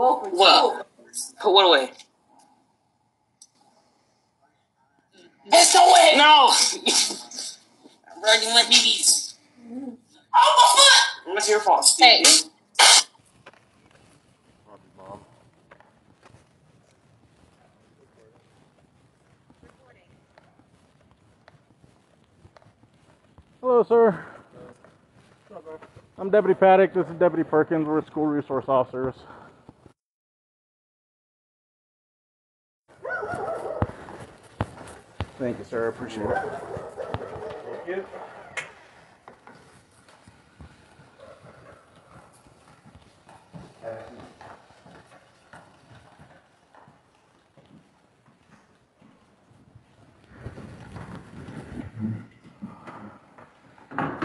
Well, put what away? It's so wet. No. I'm running my BBs. Oh, my foot. What's your fault? Hey. Hello, sir. I'm Deputy Paddock. This is Deputy Perkins. We're school resource officers. Thank you, sir. I appreciate it. Thank you.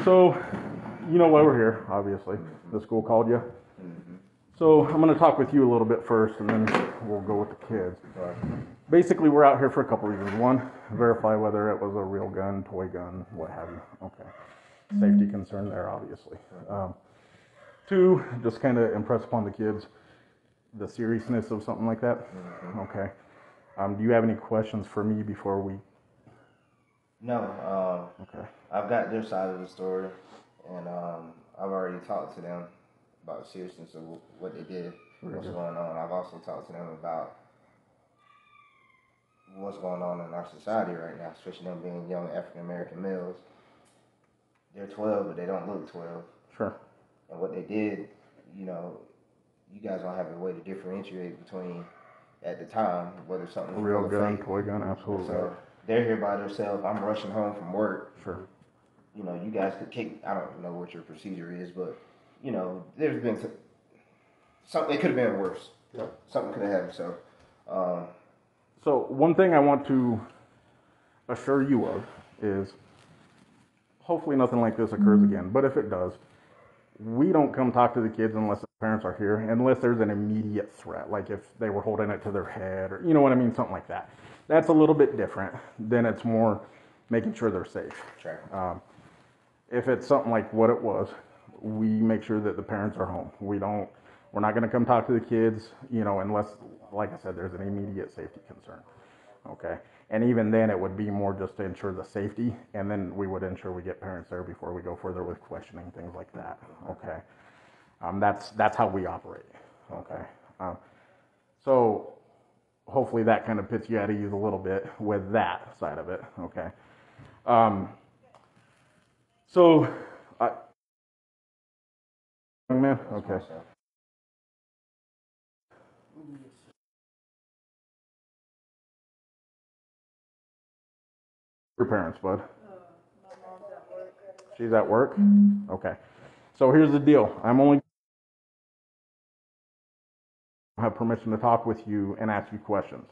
So, you know why we're here, obviously. The school called you. So I'm going to talk with you a little bit first, and then we'll go with the kids. Basically, we're out here for a couple reasons. One, verify whether it was a real gun, toy gun, what have you. Okay. Safety concern there, obviously. Two, just kind of impress upon the kids the seriousness of something like that. Okay. Do you have any questions for me before we... No. Okay. I've got their side of the story, and I've already talked to them about the seriousness of what they did, what's going on. I've also talked to them about what's going on in our society right now, especially them being young African-American males. They're 12, but they don't look 12. Sure. And what they did, you know, you guys don't have a way to differentiate between, at the time, whether something was real gun, fake. Toy gun, absolutely. So they're here by themselves. I'm rushing home from work. Sure. You know, you guys could kick, I don't know what your procedure is, but, you know, there's been some, it could have been worse. Yeah. Something could have happened, so. So one thing I want to assure you of is hopefully nothing like this occurs again. But if it does, we don't come talk to the kids unless the parents are here, unless there's an immediate threat, like if they were holding it to their head or, you know what I mean, something like that. That's a little bit different. Then it's more making sure they're safe. Sure. If it's something like what it was, we make sure that the parents are home. We're not going to come talk to the kids, you know, unless, like I said, there's an immediate safety concern, okay? And even then, it would be more just to ensure the safety, and then we would ensure we get parents there before we go further with questioning, things like that, okay? That's how we operate, okay? So hopefully that kind of puts you at ease a little bit with that side of it, okay? Man, okay. Your parents, bud? My mom's at work. She's at work? Mm-hmm. Okay. So here's the deal. I have permission to talk with you and ask you questions.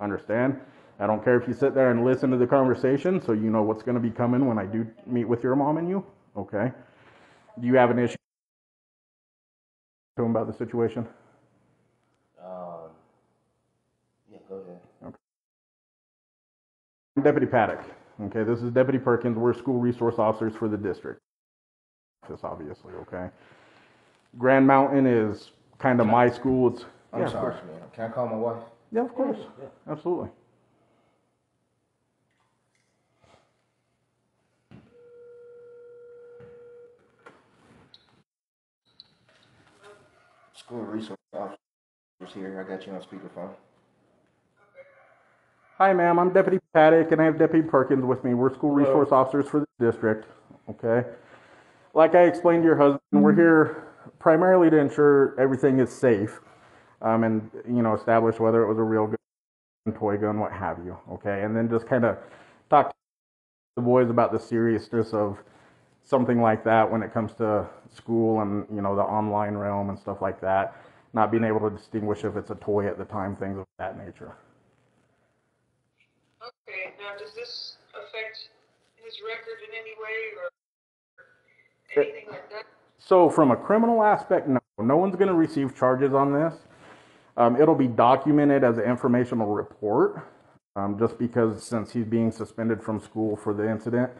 Understand? I don't care if you sit there and listen to the conversation, so you know what's going to be coming when I do meet with your mom and you. Okay. Do you have an issue to him about the situation? Yeah, go ahead. Okay. I'm Deputy Paddock. Okay, this is Deputy Perkins. We're school resource officers for the district. This obviously, okay. Grand Mountain is kind of my school. It's. I'm sorry, man. Can I call my wife? Yeah, of course. Yeah. Absolutely. School resource officers here. I got you on speakerphone. Hi, ma'am. I'm Deputy Paddock, and I have Deputy Perkins with me. We're school resource officers for the district. Okay. Like I explained to your husband, we're here primarily to ensure everything is safe, and you know, establish whether it was a real gun, toy gun, what have you. Okay, and then just kind of talk to the boys about the seriousness of something like that when it comes to school and you know the online realm and stuff like that. Not being able to distinguish if it's a toy at the time, things of that nature. Okay, now does this affect his record in any way or anything like that? So from a criminal aspect, no. No one's going to receive charges on this. It'll be documented as an informational report, just because since he's being suspended from school for the incident.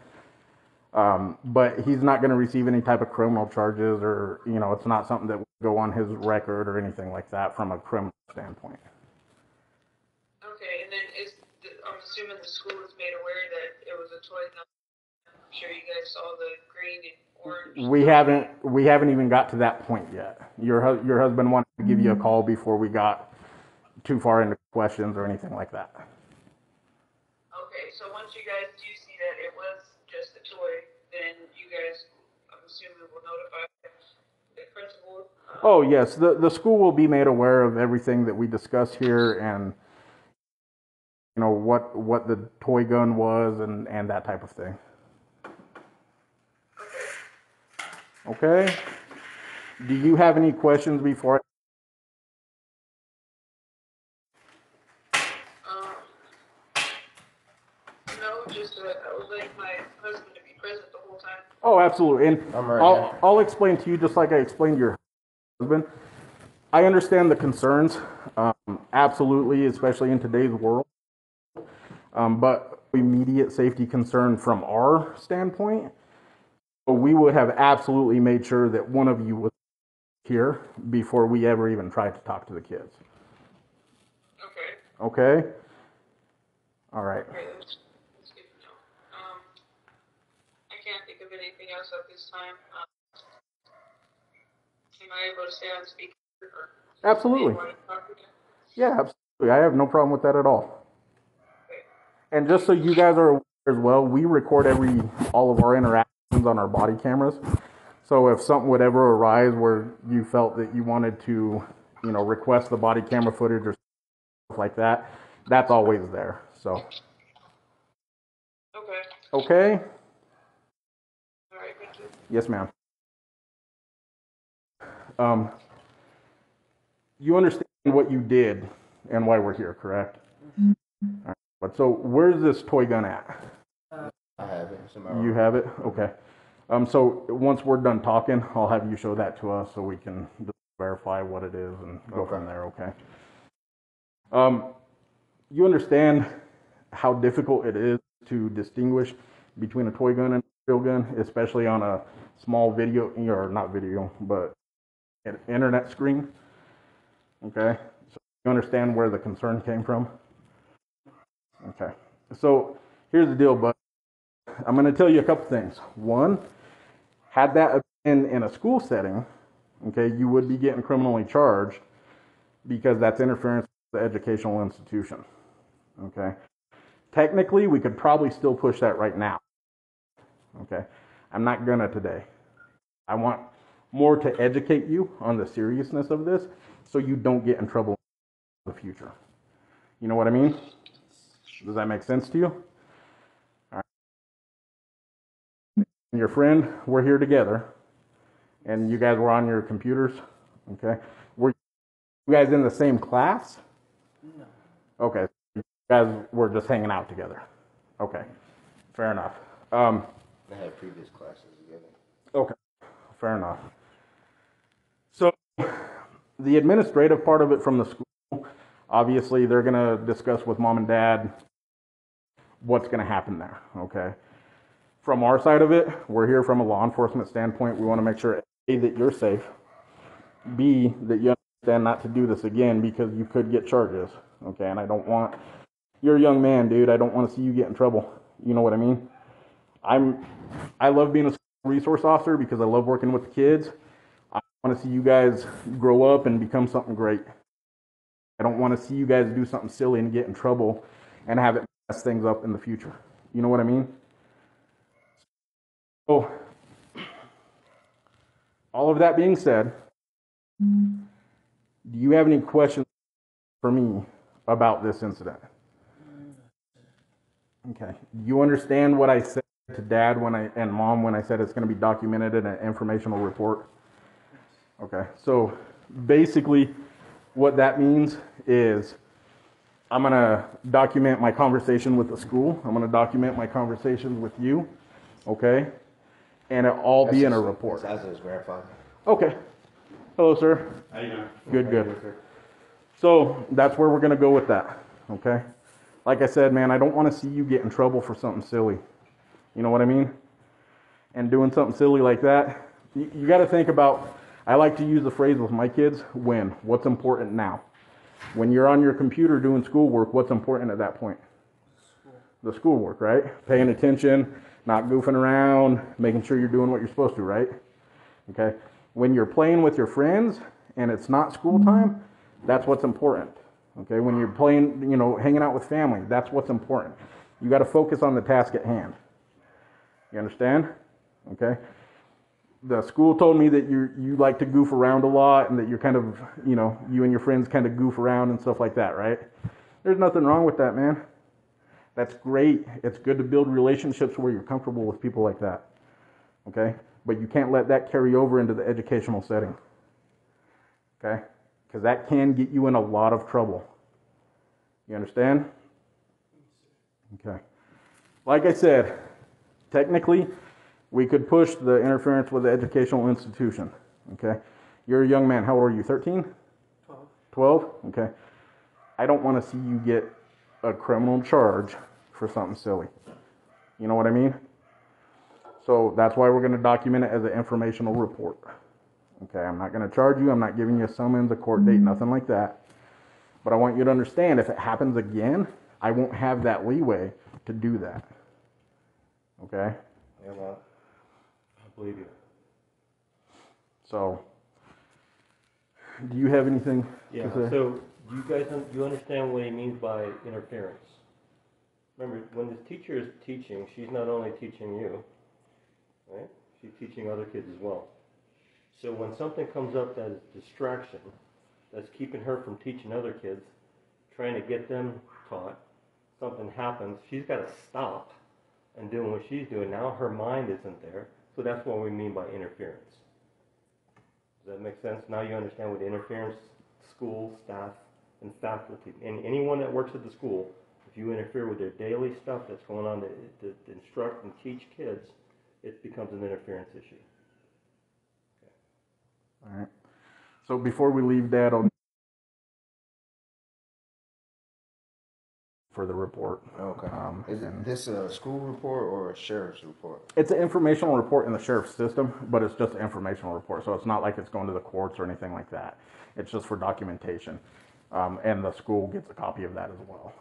But he's not going to receive any type of criminal charges or, you know, it's not something that we're go on his record or anything like that from a criminal standpoint. Okay, and then I'm assuming the school was made aware that it was a toy. I'm sure you guys saw the green and orange. We haven't even got to that point yet. Your husband wanted to give you a call before we got too far into questions or anything like that. Okay, so once you guys do see that it was just a toy, then you guys, I'm assuming, will notify the principal? Oh, yes. The school will be made aware of everything that we discuss here and, you know, what the toy gun was and that type of thing. Okay. Okay. Do you have any questions before I... Oh, absolutely. And I'll explain to you, just like I explained to your husband, I understand the concerns, absolutely, especially in today's world. But immediate safety concern from our standpoint, we would have absolutely made sure that one of you was here before we ever even tried to talk to the kids. Okay. Okay? All right. Okay. At this time, am I able to stay on speaker? Absolutely. Yeah, absolutely. I have no problem with that at all. Okay. And just so you guys are aware as well, we record all of our interactions on our body cameras. So if something would ever arise where you felt that you wanted to, you know, request the body camera footage or stuff like that, that's always there. So. Okay. Okay. Yes, ma'am. You understand what you did and why we're here, correct? Mm-hmm. All right. But so where's this toy gun at? I have it. You have it? Okay. So once we're done talking, I'll have you show that to us so we can verify what it is and go from there, okay? You understand how difficult it is to distinguish between a toy gun and real gun, especially on a small video, or not video, but an internet screen. Okay, so you understand where the concern came from. Okay, so here's the deal, bud. I'm going to tell you a couple things. One, had that been in a school setting, okay, you would be getting criminally charged because that's interference with the educational institution. Okay, technically, we could probably still push that right now. Okay, I'm not gonna today. I want more to educate you on the seriousness of this so you don't get in trouble in the future. You know what I mean? Does that make sense to you? All right. And your friend, we're here together, and you guys were on your computers, okay? Were you guys in the same class? No. Okay, you guys were just hanging out together. Okay, fair enough. They had previous classes together. Okay, fair enough. So the administrative part of it from the school, obviously they're going to discuss with mom and dad what's going to happen there, okay? From our side of it, we're here from a law enforcement standpoint. We want to make sure, A, that you're safe, B, that you understand not to do this again because you could get charges, okay? And I don't want, you're a young man, dude. I don't want to see you get in trouble. You know what I mean? I love being a school resource officer because I love working with the kids. I want to see you guys grow up and become something great. I don't want to see you guys do something silly and get in trouble and have it mess things up in the future. You know what I mean? So, all of that being said, do you have any questions for me about this incident? Okay. Do you understand what I said to Dad and Mom when I said it's going to be documented in an informational report? Okay, so basically what that means is I'm going to document my conversation with the school. I'm going to document my conversations with you, okay? And it'll all be in a report. That's his grandfather. Okay. Hello, sir. How you doing? Good, good. So that's where we're going to go with that, okay? Like I said, man, I don't want to see you get in trouble for something silly. You know what I mean? And doing something silly like that, you got to think about I like to use the phrase with my kids, when. What's important now? When you're on your computer doing schoolwork, what's important at that point? The schoolwork, right? Paying attention, not goofing around, making sure you're doing what you're supposed to, right? Okay. When you're playing with your friends and it's not school time, that's what's important. Okay. When you're playing, you know, hanging out with family, that's what's important. You got to focus on the task at hand. You understand? Okay. The school told me that you like to goof around a lot and that you're kind of, you know, you and your friends kind of goof around and stuff like that, right? There's nothing wrong with that, man. That's great. It's good to build relationships where you're comfortable with people like that, okay? But you can't let that carry over into the educational setting, okay? Because that can get you in a lot of trouble. You understand? Okay. Like I said, technically, we could push the interference with the educational institution, okay? You're a young man. How old are you, 13? 12. 12? Okay. I don't want to see you get a criminal charge for something silly. You know what I mean? So that's why we're going to document it as an informational report. Okay, I'm not going to charge you. I'm not giving you a summons, a court date, nothing like that. But I want you to understand, if it happens again, I won't have that leeway to do that. Okay? Yeah, well, I believe you. So, do you have anything to say? So, do you guys you understand what he means by interference? Remember, when the teacher is teaching, she's not only teaching you, right? She's teaching other kids as well. So, when something comes up that is distraction, that's keeping her from teaching other kids, trying to get them taught, something happens, she's got to stop and doing what she's doing. Now her mind isn't there, so that's what we mean by interference. Does that make sense? Now you understand what interference, school, staff, and faculty, and anyone that works at the school, if you interfere with their daily stuff that's going on to instruct and teach kids, it becomes an interference issue. Okay. All right. So before we leave that on for the report. Okay. Is this a school report or a sheriff's report? It's an informational report in the sheriff's system, but it's just an informational report. So it's not like it's going to the courts or anything like that. It's just for documentation. And the school gets a copy of that as well.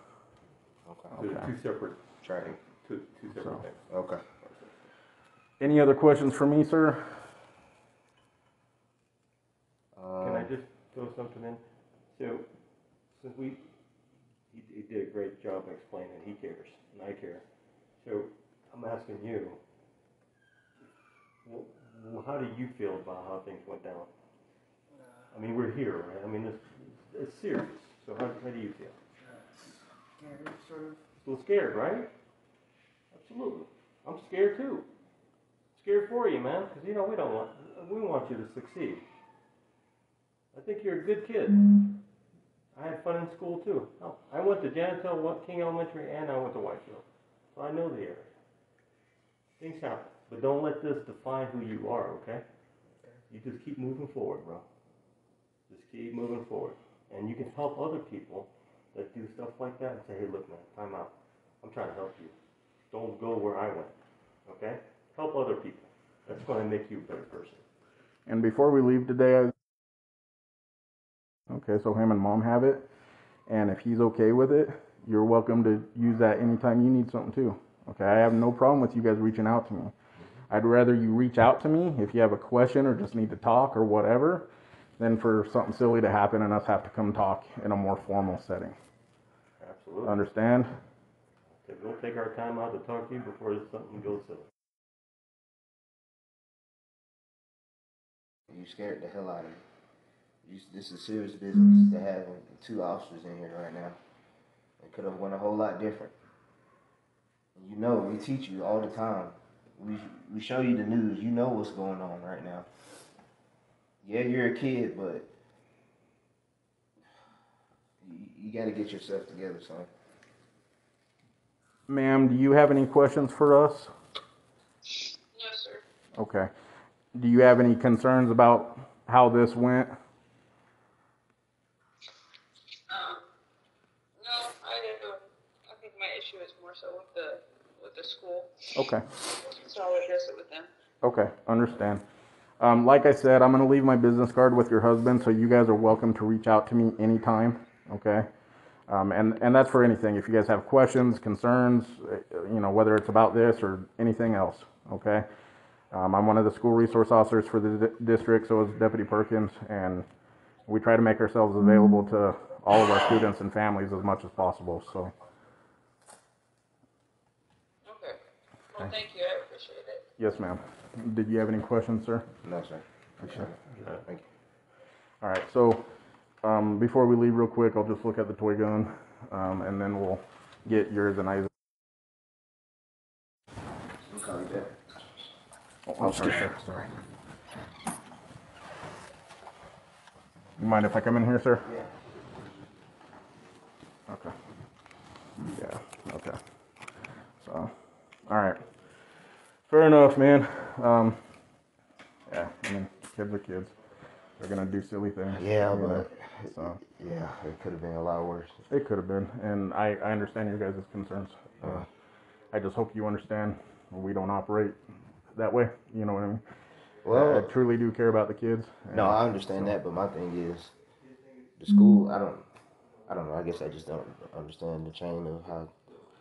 Okay. Okay. So two separate training. Two separate things. Okay. Any other questions for me, sir? Can I just throw something in? So, since he did a great job in explaining that he cares and I care. So I'm asking you, well, how do you feel about how things went down? I mean, we're here, right? I mean, it's serious. So how do you feel? Scared, sort of. A little scared, right? Absolutely. I'm scared too. Scared for you, man, because you know we want you to succeed. I think you're a good kid. I had fun in school too. I went to Janitel, King Elementary, and I went to Whitefield. So I know the area. Things happen. But don't let this define who you are, okay? You just keep moving forward, bro. Just keep moving forward. And you can help other people that do stuff like that and say, hey, look, man, time out. I'm trying to help you. Don't go where I went, okay? Help other people. That's going to make you a better person. And before we leave today, okay, so him and mom have it, and if he's okay with it, you're welcome to use that anytime you need something too. Okay, I have no problem with you guys reaching out to me. I'd rather you reach out to me if you have a question or just need to talk or whatever, than for something silly to happen and us have to come talk in a more formal setting. Absolutely. Understand? Okay, we'll take our time out to talk to you before something goes silly. You scared the hell out of me. This is serious business to have two officers in here right now. It could have went a whole lot different. You know, we teach you all the time. We show you the news. You know what's going on right now. Yeah, you're a kid, but you got to get yourself together, son. Ma'am, do you have any questions for us? No, sir. Okay. Do you have any concerns about how this went? No, I think my issue is more so with the school. Okay. So I'll address it with them. Okay, understand. Like I said, I'm going to leave my business card with your husband, so you guys are welcome to reach out to me anytime, okay? And that's for anything. If you guys have questions, concerns, you know, whether it's about this or anything else, okay? I'm one of the school resource officers for the district, so is Deputy Perkins, and we try to make ourselves available to all of our students and families as much as possible, so. Okay. Well, thank you. I appreciate it. Yes, ma'am. Did you have any questions, sir? No, sir. Okay. No, thank you. All right, so before we leave real quick, I'll just look at the toy gun, and then we'll get yours and Isaac. Oh, I'm sorry, sir. Sorry. You mind if I come in here, sir? Yeah. Okay. Yeah, okay. So, all right. Fair enough, man. Yeah, I mean, kids are kids. They're gonna do silly things. Yeah, but so yeah, it could have been a lot worse. It could have been, and I understand your guys' concerns. I just hope you understand we don't operate that way. You know what I mean? Well, I truly do care about the kids. No, I understand that, but my thing is the school. I don't know. I guess I just don't understand the chain of how.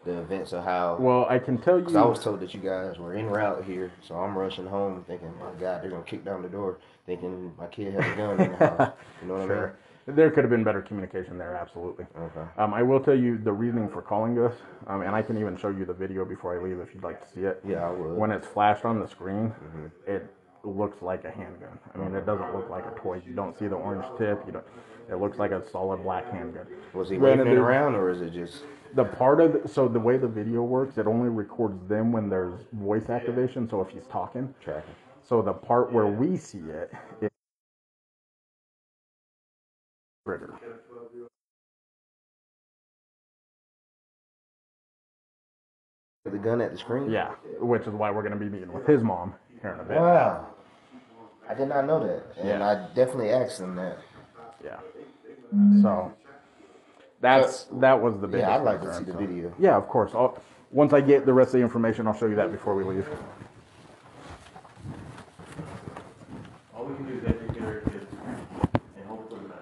The events of how... Well, I can tell you... Because I was told that you guys were en route here, so I'm rushing home thinking, my God, they're going to kick down the door thinking my kid has a gun in the house. You know what sure. I mean? There could have been better communication there, absolutely. Okay. I will tell you the reasoning for calling us, and I can even show you the video before I leave if you'd like to see it. Yeah, I would. When it's flashed on the screen, it looks like a handgun. I mean, it doesn't look like a toy. You don't see the orange tip. You don't. It looks like a solid black handgun. Was he waving it around, or is it just... The part of the, so the way the video works, it only records them when there's voice activation. So if he's talking, tracking. So the part where we see it, it's trigger. The gun at the screen. Yeah, which is why we're gonna be meeting with his mom here in a bit. Wow, I did not know that, and yeah. I definitely asked him that. Yeah. So. That was the biggest. Yeah, I'd like to see the video. Yeah, of course. Once I get the rest of the information, I'll show you that before we leave. All we can do is educate our kids and help them match.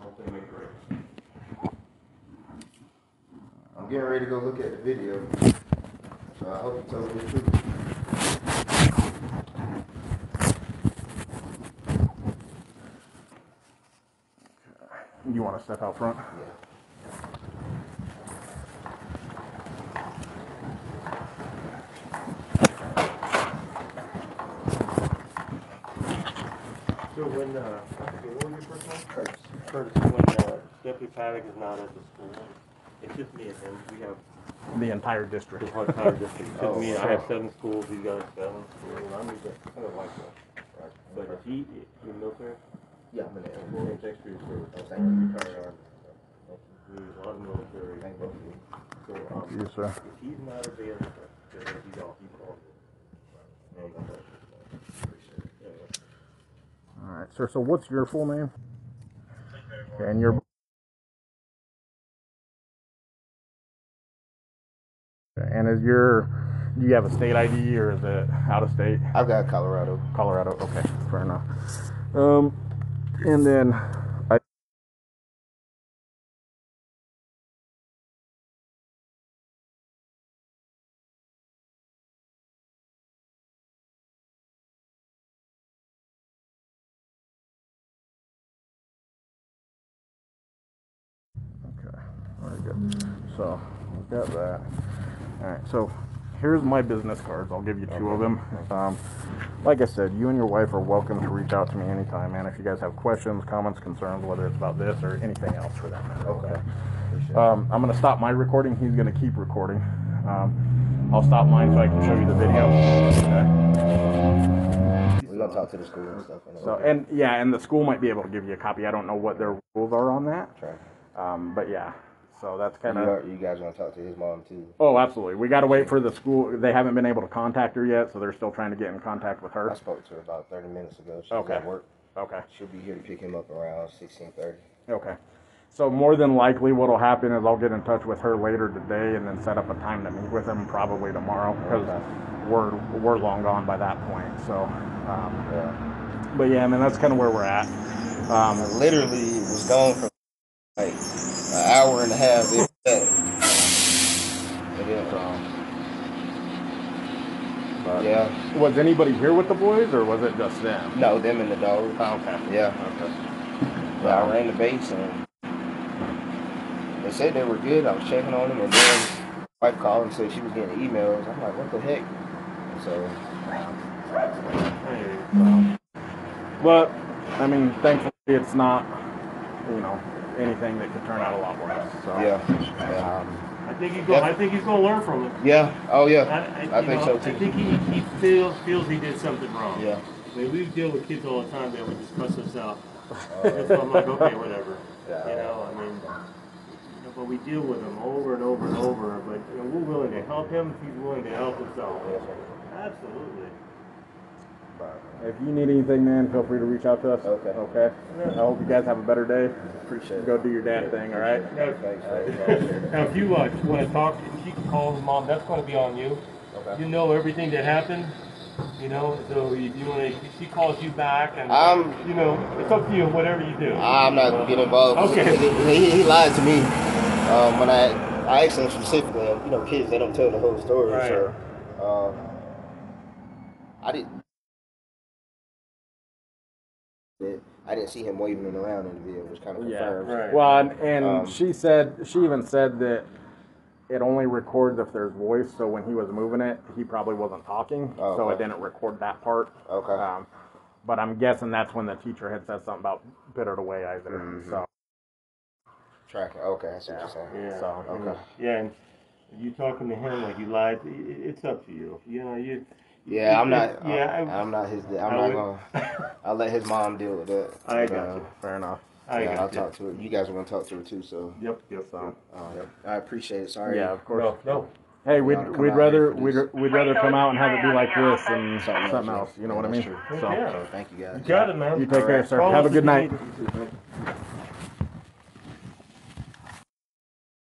Help them make the right. I'm getting ready to go look at the video. So I hope you tell me the truth. You want to step out front? Yeah. So when what was your first name? Curtis. When Deputy Paddock is not at the school, it's just me and him. We have the entire district. The whole entire district. It's just me. I have 7 schools. He's got 7 schools. I'm just kind of like that. Right. But if he, you know, sir. Yeah, I'm going to ask. Thanks for your service. Thank you. Thank you. Thank you, sir. If he's not available, he's off. All right, sir. So what's your full name? And your... And is your... Do you have a state ID or is it out of state? I've got Colorado. Colorado. Okay. Fair enough. And then I okay, very good. So we've got that. All right, so here's my business cards. I'll give you 2 of them. Like I said, you and your wife are welcome to reach out to me anytime, man. If you guys have questions, comments, concerns, whether it's about this or anything else for that matter. Okay. I'm going to stop my recording. He's going to keep recording. I'll stop mine so I can show you the video. Okay. We're going to talk to the school and stuff. So, and yeah, and the school might be able to give you a copy. I don't know what their rules are on that. But yeah. So that's kind of... You guys want to talk to his mom, too? Oh, absolutely. We got to wait for the school. They haven't been able to contact her yet, so they're still trying to get in contact with her. I spoke to her about 30 minutes ago. She's at work. Okay. She'll be here to pick him up around 16:30. Okay. So more than likely what'll happen is I'll get in touch with her later today and then set up a time to meet with him probably tomorrow, because we're long gone by that point. So, but yeah, I mean, that's kind of where we're at. I literally was gone for like an hour and a half every day. Yeah. Was anybody here with the boys, or was it just them? No, them and the dog. Oh, okay. Yeah. Okay. Well, I ran the baits and they said they were good. I was checking on them, and then my wife called and said she was getting emails. I'm like, what the heck? And so, but I mean, thankfully, it's not, you know, anything that could turn out a lot worse. So yeah. I think he's going. Yeah. I think he's going to learn from it. Yeah. Oh yeah. I think so too. I think he feels he did something wrong. Yeah. I mean, we deal with kids all the time that would just cuss us out. So I'm like, okay, whatever. Yeah. You know, I mean. But we deal with him over and over and over. But you know, we're willing to help him if he's willing to help himself. Absolutely. If you need anything, man, feel free to reach out to us. Okay. Okay. I hope you guys have a better day. Appreciate it. Go do your dad thing, all right? No, thanks. Now, if you want to talk, she can call her mom. That's going to be on you. Okay. You know everything that happened. You know, so if you want to, she calls you back, and you know, it's up to you. Whatever you do. I'm not gonna get involved. Okay. He lied to me. When I asked him specifically, you know, kids, they don't tell the whole story, right. So I didn't see him waving around in the video, which kind of confirms. Yeah, right. Well, and she said, she even said that it only records if there's voice, so when he was moving it, he probably wasn't talking, so it didn't record that part. Okay. But I'm guessing that's when the teacher had said something about bit it away either, so. Tracking. Okay, I see what you're saying. Yeah. So, okay. Yeah, and you talking to him like you lied. It's up to you. You know, you. Yeah, I'm not. I'm not his. I'm not gonna. I'll let his mom deal with that. I got you. Fair enough. I'll talk to her. You guys want to talk to her too, so. Yep. So. Yep. I appreciate it. Sorry. Yeah, of course. No. Hey, we'd rather come out and have it be like this and something else. You know what I mean? So, thank you guys. You got it, man. You take care, sir. Have a good night.